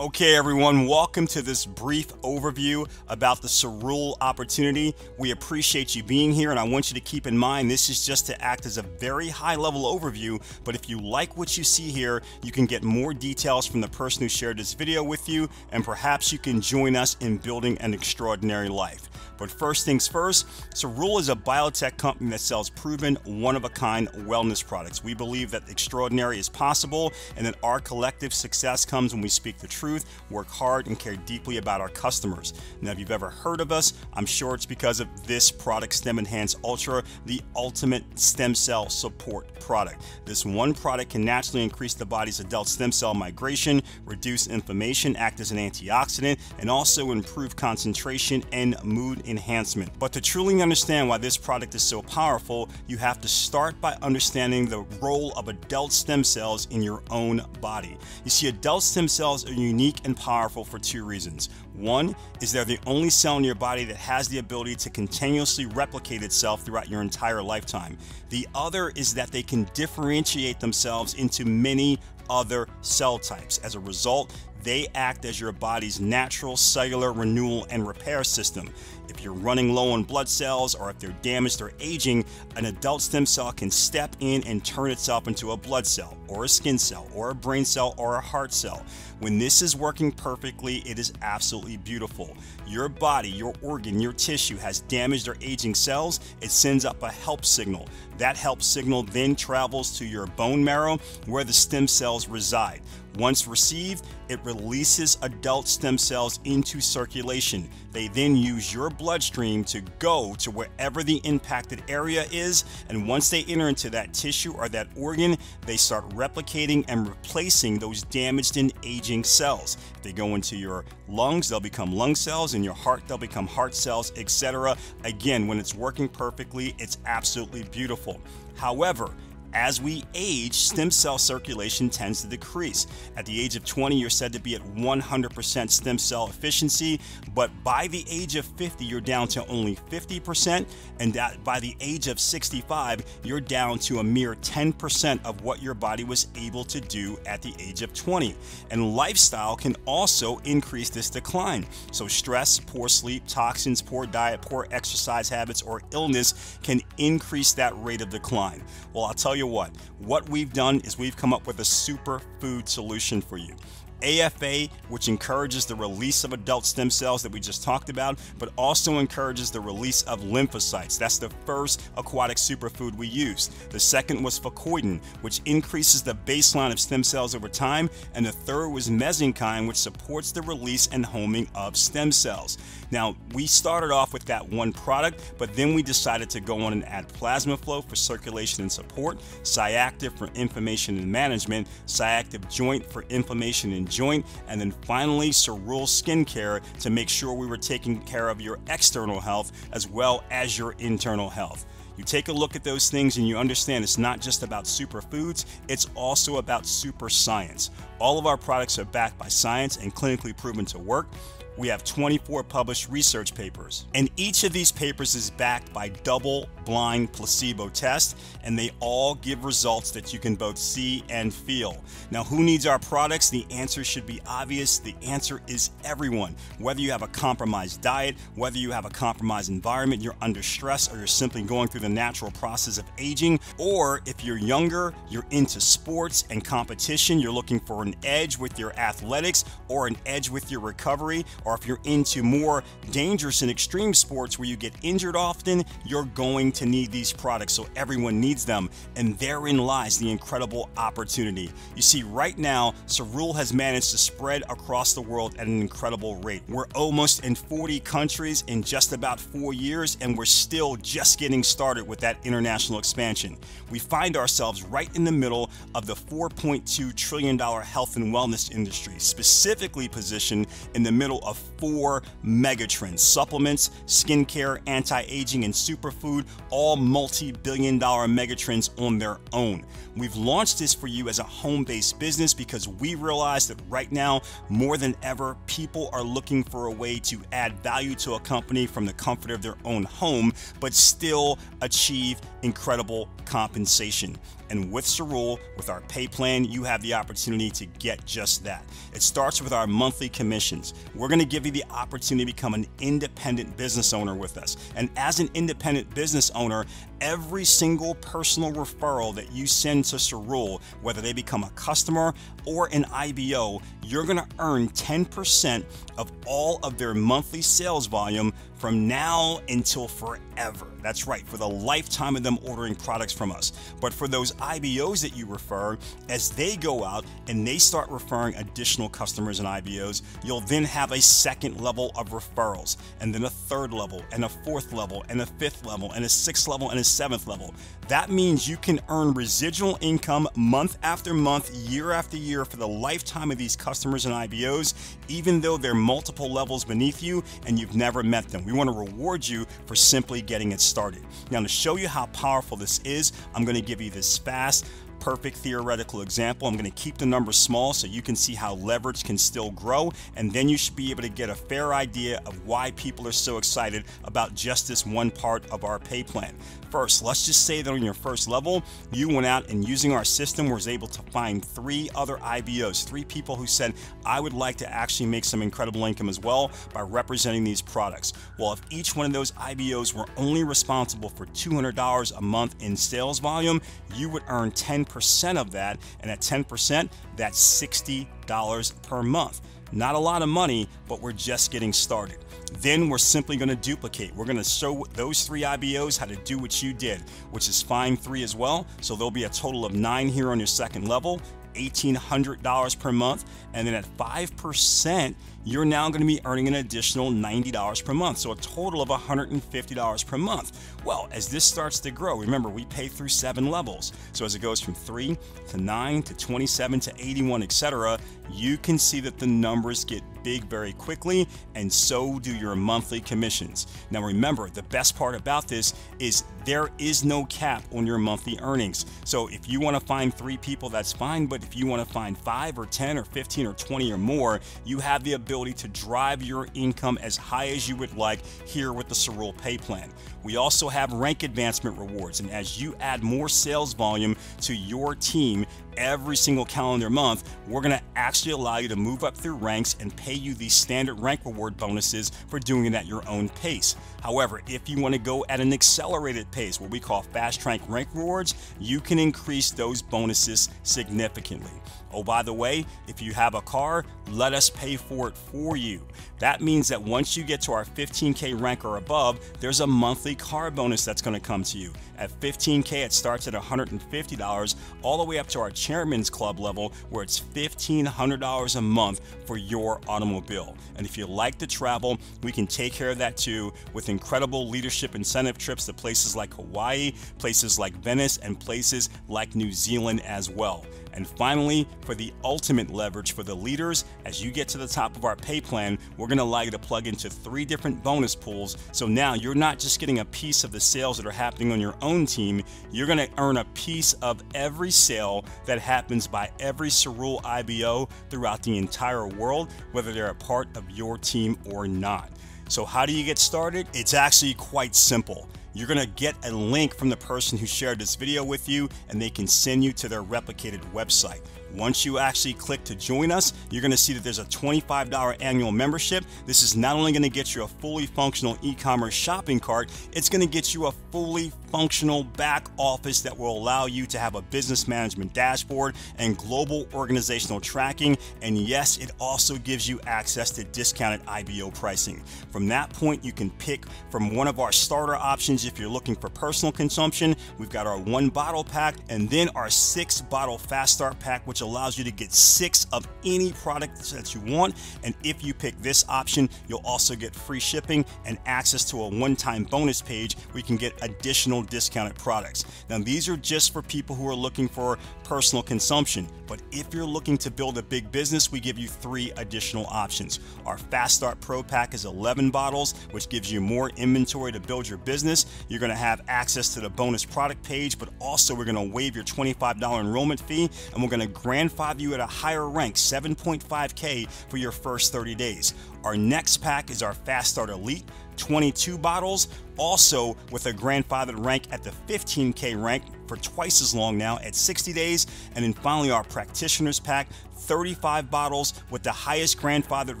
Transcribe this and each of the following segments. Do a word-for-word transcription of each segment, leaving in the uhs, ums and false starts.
Okay everyone, welcome to this brief overview about the Cerule opportunity. We appreciate you being here, and I want you to keep in mind this is just to act as a very high level overview, but if you like what you see here, you can get more details from the person who shared this video with you, and perhaps you can join us in building an extraordinary life. But first things first, Cerule is a biotech company that sells proven, one-of-a-kind wellness products. We believe that extraordinary is possible and that our collective success comes when we speak the truth, work hard, and care deeply about our customers. Now, if you've ever heard of us, I'm sure it's because of this product, StemEnhance Ultra, the ultimate stem cell support product. This one product can naturally increase the body's adult stem cell migration, reduce inflammation, act as an antioxidant, and also improve concentration and mood enhancement. But to truly understand why this product is so powerful, you have to start by understanding the role of adult stem cells in your own body. You see, adult stem cells are unique and powerful for two reasons. One is they're the only cell in your body that has the ability to continuously replicate itself throughout your entire lifetime. The other is that they can differentiate themselves into many other cell types. As a result, they act as your body's natural cellular renewal and repair system. If you're running low on blood cells, or if they're damaged or aging, an adult stem cell can step in and turn itself into a blood cell, or a skin cell, or a brain cell, or a heart cell. When this is working perfectly, it is absolutely beautiful. Your body, your organ, your tissue has damaged or aging cells, it sends up a help signal. That help signal then travels to your bone marrow, where the stem cells reside. Once received, it releases adult stem cells into circulation. They then use your bloodstream to go to wherever the impacted area is, and once they enter into that tissue or that organ, they start replicating and replacing those damaged and aging cells. If they go into your lungs, they'll become lung cells. In your heart, they'll become heart cells, et cetera. Again, when it's working perfectly, it's absolutely beautiful. However, as we age, stem cell circulation tends to decrease. At the age of twenty, you're said to be at one hundred percent stem cell efficiency, but by the age of fifty, you're down to only fifty percent, and that by the age of sixty-five, you're down to a mere ten percent of what your body was able to do at the age of twenty. And lifestyle can also increase this decline. So stress, poor sleep, toxins, poor diet, poor exercise habits, or illness can increase that rate of decline. Well, I'll tell you what, what we've done is we've come up with a super food solution for you. A F A, which encourages the release of adult stem cells that we just talked about, but also encourages the release of lymphocytes. That's the first aquatic superfood we used. The second was Fucoidan, which increases the baseline of stem cells over time. And the third was mesenchyme, which supports the release and homing of stem cells. Now, we started off with that one product, but then we decided to go on and add PlasmaFlow for circulation and support, CyActive for inflammation and management, CyActive Joint for inflammation and joint, and then finally Cerule Skincare to make sure we were taking care of your external health as well as your internal health. You take a look at those things and you understand it's not just about superfoods, it's also about super science. All of our products are backed by science and clinically proven to work. We have twenty-four published research papers, and each of these papers is backed by double-blind placebo tests, and they all give results that you can both see and feel. Now, who needs our products? The answer should be obvious. The answer is everyone. Whether you have a compromised diet, whether you have a compromised environment, you're under stress, or you're simply going through the natural process of aging, or if you're younger, you're into sports and competition, you're looking for an edge with your athletics or an edge with your recovery, or or if you're into more dangerous and extreme sports where you get injured often, you're going to need these products. So everyone needs them, and therein lies the incredible opportunity. You see, right now, Cerule has managed to spread across the world at an incredible rate. We're almost in forty countries in just about four years, and we're still just getting started with that international expansion. We find ourselves right in the middle of the four point two trillion dollar health and wellness industry, specifically positioned in the middle of of four megatrends: supplements, skincare, anti-aging, and superfood, all multi-billion dollar megatrends on their own. We've launched this for you as a home-based business because we realize that right now, more than ever, people are looking for a way to add value to a company from the comfort of their own home, but still achieve incredible compensation. And with Cerule, with our pay plan, you have the opportunity to get just that. It starts with our monthly commissions. We're going to give you the opportunity to become an independent business owner with us. And as an independent business owner, every single personal referral that you send to Cerule, whether they become a customer or an I B O, you're going to earn ten percent of all of their monthly sales volume from now until forever. That's right, for the lifetime of them ordering products from us. But for those I B Os that you refer, as they go out and they start referring additional customers and I B Os, you'll then have a second level of referrals, and then a third level, and a fourth level, and a fifth level, and a sixth level, and a seventh level. That means you can earn residual income month after month, year after year for the lifetime of these customers and I B Os, even though they're multiple levels beneath you and you've never met them. We want to reward you for simply getting it started. Now, to show you how powerful this is, I'm going to give you this fast, perfect theoretical example. I'm going to keep the numbers small so you can see how leverage can still grow, and then you should be able to get a fair idea of why people are so excited about just this one part of our pay plan. First, let's just say that on your first level, you went out and using our system was able to find three other I B Os, three people who said, I would like to actually make some incredible income as well by representing these products. Well, if each one of those I B Os were only responsible for two hundred dollars a month in sales volume, you would earn ten percent of that, and at ten percent, that's sixty dollars per month. Not a lot of money, but we're just getting started. Then we're simply going to duplicate. We're going to show those three I B Os how to do what you did, which is find three as well. So there'll be a total of nine here on your second level, eighteen hundred dollars per month. And then at five percent, you're now going to be earning an additional ninety dollars per month. So a total of one hundred fifty dollars per month. Well, as this starts to grow, remember we pay through seven levels. So as it goes from three to nine to twenty-seven to eighty-one, et cetera, you can see that the numbers get big very quickly, and so do your monthly commissions. Now remember, the best part about this is there is no cap on your monthly earnings. So if you want to find three people, that's fine, but if you want to find five or ten or fifteen or twenty or more, you have the ability to drive your income as high as you would like here with the Cerule Pay Plan. We also have rank advancement rewards, and as you add more sales volume to your team every single calendar month, we're going to actually allow you to move up through ranks and pay you these standard rank reward bonuses for doing it at your own pace. However, if you want to go at an accelerated pace, what we call fast track rank rewards, you can increase those bonuses significantly. Oh, by the way, if you have a car, let us pay for it for you. That means that once you get to our fifteen K rank or above, there's a monthly car bonus that's going to come to you. At fifteen K, it starts at one hundred fifty dollars, all the way up to our Chairman's Club level, where it's fifteen hundred dollars a month for your automobile. And if you like to travel, we can take care of that too, with incredible leadership incentive trips to places like Hawaii, places like Venice, and places like New Zealand as well. And finally, for the ultimate leverage for the leaders, as you get to the top of our pay plan, we're going to allow you to plug into three different bonus pools. So now you're not just getting a piece of the sales that are happening on your own team, you're going to earn a piece of every sale that happens by every Cerule I B O throughout the entire world, whether they're a part of your team or not. So how do you get started? It's actually quite simple. You're going to get a link from the person who shared this video with you, and they can send you to their replicated website. Once you actually click to join us, you're going to see that there's a twenty-five dollar annual membership. This is not only going to get you a fully functional e-commerce shopping cart, it's going to get you a fully functional back office that will allow you to have a business management dashboard and global organizational tracking. And yes, it also gives you access to discounted I B O pricing. From that point, you can pick from one of our starter options if you're looking for personal consumption. We've got our one bottle pack and then our six bottle fast start pack, which allows you to get six of any product that you want. And if you pick this option, you'll also get free shipping and access to a one-time bonus page where you can get additional discounted products. Now, these are just for people who are looking for personal consumption, but if you're looking to build a big business, we give you three additional options. Our Fast Start Pro Pack is eleven bottles, which gives you more inventory to build your business. You're going to have access to the bonus product page, but also we're going to waive your twenty-five dollar enrollment fee, and we're going to grandfather you at a higher rank, seven point five K, for your first thirty days. Our next pack is our Fast Start Elite, twenty-two bottles, also with a grandfathered rank at the fifteen K rank for twice as long now at sixty days. And then finally, our practitioners pack, thirty-five bottles with the highest grandfathered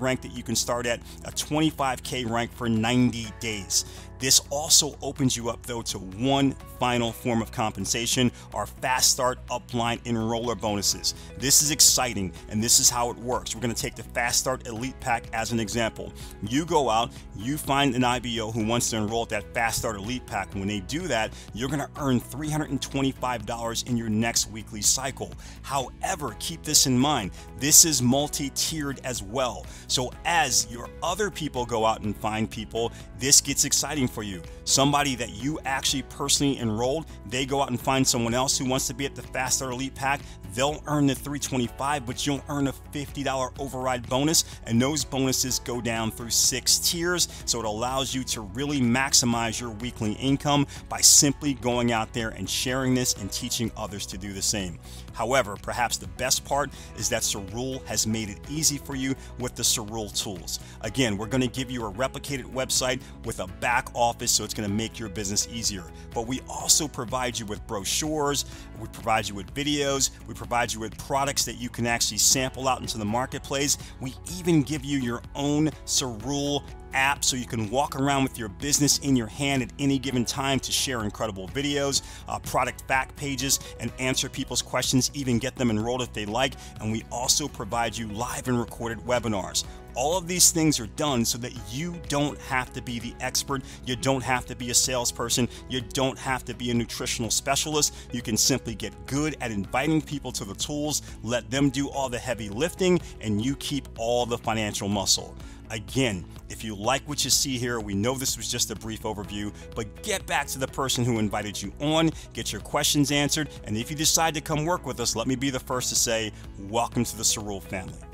rank that you can start at, a twenty-five K rank for ninety days. This also opens you up though to one final form of compensation, our Fast Start Upline Enroller bonuses. This is exciting and this is how it works. We're gonna take the Fast Start Elite Pack as an example. You go out, you find an I B O who wants to enroll at that Fast Start Elite Pack. When they do that, you're gonna earn three hundred twenty-five dollars in your next weekly cycle. However, keep this in mind, this is multi-tiered as well. So as your other people go out and find people, this gets exciting for you. Somebody that you actually personally enrolled, they go out and find someone else who wants to be at the Fast Start Elite Pack, they'll earn the three hundred twenty-five dollars, but you'll earn a fifty dollar override bonus, and those bonuses go down through six tiers, so it allows you to really maximize your weekly income by simply going out there and sharing this and teaching others to do the same. However, perhaps the best part is that Cerule has made it easy for you with the Cerule tools. Again, we're going to give you a replicated website with a back office, so it's going to make your business easier. But we also provide you with brochures, we provide you with videos, we provide you with products that you can actually sample out into the marketplace. We even give you your own Cerule app so you can walk around with your business in your hand at any given time to share incredible videos, uh, product fact pages, and answer people's questions, even get them enrolled if they like. And we also provide you live and recorded webinars. All of these things are done so that you don't have to be the expert, you don't have to be a salesperson, you don't have to be a nutritional specialist. You can simply get good at inviting people to the tools, let them do all the heavy lifting, and you keep all the financial muscle. Again, if you like what you see here, we know this was just a brief overview, but get back to the person who invited you on, get your questions answered, and if you decide to come work with us, let me be the first to say, welcome to the Cerule family.